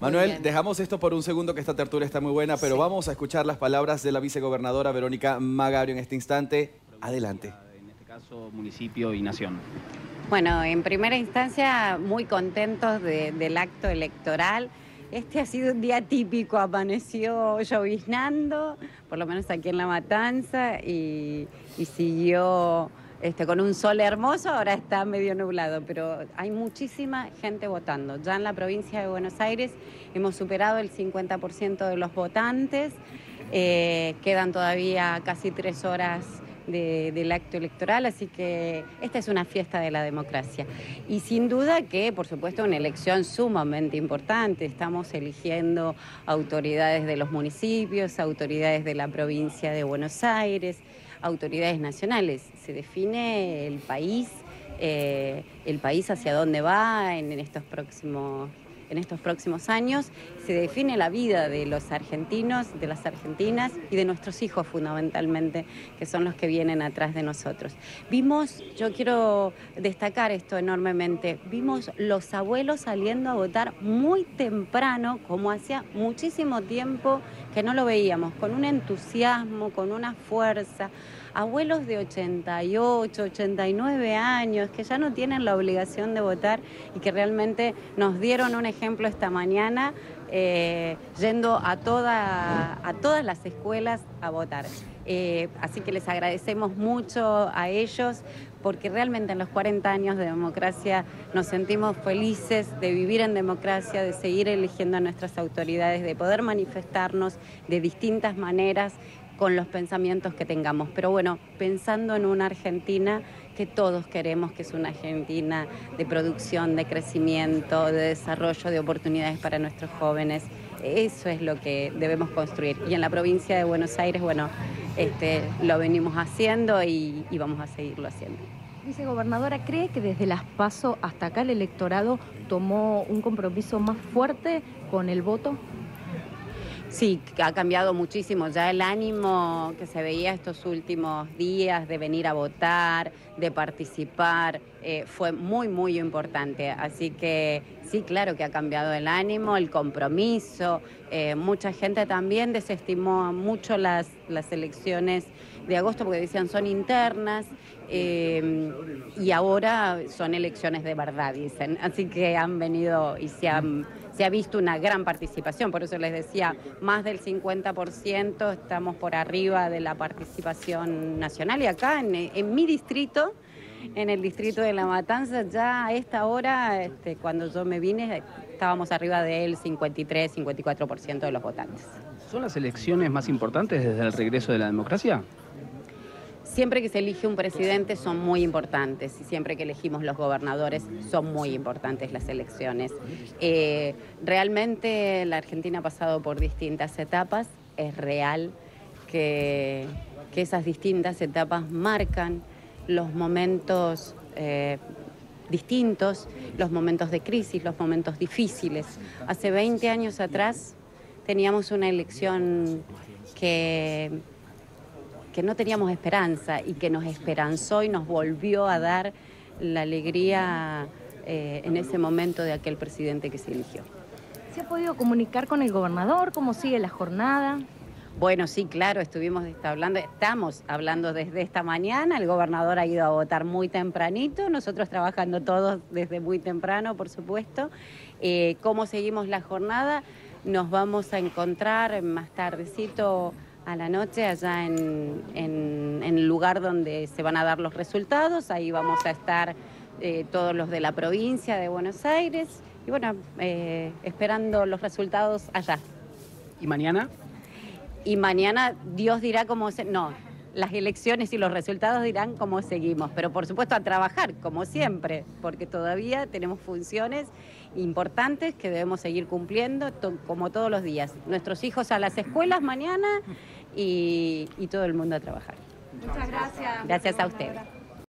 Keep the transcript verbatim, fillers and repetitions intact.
Manuel, dejamos esto por un segundo, que esta tertulia está muy buena, pero sí. Vamos a escuchar las palabras de la vicegobernadora Verónica Magario en este instante. Adelante. En este caso, municipio y nación. Bueno, en primera instancia, muy contentos de, del acto electoral. Este ha sido un día típico, amaneció lloviznando, por lo menos aquí en La Matanza, y, y siguió este, con un sol hermoso, ahora está medio nublado, pero hay muchísima gente votando. Ya en la provincia de Buenos Aires hemos superado el cincuenta por ciento de los votantes, eh, quedan todavía casi tres horas De, del acto electoral, así que esta es una fiesta de la democracia. Y sin duda que, por supuesto, una elección sumamente importante. Estamos eligiendo autoridades de los municipios, autoridades de la provincia de Buenos Aires, autoridades nacionales. Se define el país, eh, el país hacia dónde va en, en estos próximos en estos próximos años, se define la vida de los argentinos, de las argentinas y de nuestros hijos fundamentalmente, que son los que vienen atrás de nosotros. Vimos, yo quiero destacar esto enormemente, vimos los abuelos saliendo a votar muy temprano, como hacía muchísimo tiempo que no lo veíamos, con un entusiasmo, con una fuerza. Abuelos de ochenta y ocho, ochenta y nueve años, que ya no tienen la obligación de votar y que realmente nos dieron un ejemplo esta mañana, eh, yendo a, toda, a todas las escuelas a votar. Eh, así que les agradecemos mucho a ellos, porque realmente en los cuarenta años de democracia nos sentimos felices de vivir en democracia, de seguir eligiendo a nuestras autoridades, de poder manifestarnos de distintas maneras, con los pensamientos que tengamos. Pero bueno, pensando en una Argentina que todos queremos, que es una Argentina de producción, de crecimiento, de desarrollo, de oportunidades para nuestros jóvenes. Eso es lo que debemos construir. Y en la provincia de Buenos Aires, bueno, este, lo venimos haciendo y, y vamos a seguirlo haciendo. Vicegobernadora, ¿cree que desde las PASO hasta acá el electorado tomó un compromiso más fuerte con el voto? Sí, ha cambiado muchísimo ya el ánimo que se veía estos últimos días de venir a votar, de participar, eh, fue muy, muy importante. Así que sí, claro que ha cambiado el ánimo, el compromiso. Eh, mucha gente también desestimó mucho las, las elecciones de agosto porque decían son internas eh, y ahora son elecciones de verdad, dicen. Así que han venido y se han... Se ha visto una gran participación, por eso les decía, más del cincuenta por ciento estamos por arriba de la participación nacional. Y acá, en, en mi distrito, en el distrito de La Matanza, ya a esta hora, este, cuando yo me vine, estábamos arriba del cincuenta y tres, cincuenta y cuatro por ciento de los votantes. ¿Son las elecciones más importantes desde el regreso de la democracia? Siempre que se elige un presidente son muy importantes, y siempre que elegimos los gobernadores son muy importantes las elecciones. Eh, realmente la Argentina ha pasado por distintas etapas, es real que, que esas distintas etapas marcan los momentos eh, distintos, los momentos de crisis, los momentos difíciles. Hace veinte años atrás teníamos una elección que... que no teníamos esperanza y que nos esperanzó y nos volvió a dar la alegría eh, en ese momento de aquel presidente que se eligió. ¿Se ha podido comunicar con el gobernador? ¿Cómo sigue la jornada? Bueno, sí, claro, estuvimos hablando, estamos hablando desde esta mañana, el gobernador ha ido a votar muy tempranito, nosotros trabajando todos desde muy temprano, por supuesto. Eh, ¿Cómo seguimos la jornada? Nos vamos a encontrar más tardecito a la noche allá en, en, en el lugar donde se van a dar los resultados. Ahí vamos a estar eh, todos los de la provincia de Buenos Aires y bueno, eh, esperando los resultados allá. ¿Y mañana? Y mañana Dios dirá cómo se... No, las elecciones y los resultados dirán cómo seguimos, pero por supuesto a trabajar, como siempre, porque todavía tenemos funciones importantes que debemos seguir cumpliendo to como todos los días. Nuestros hijos a las escuelas mañana y, y todo el mundo a trabajar. Muchas gracias. Gracias a usted.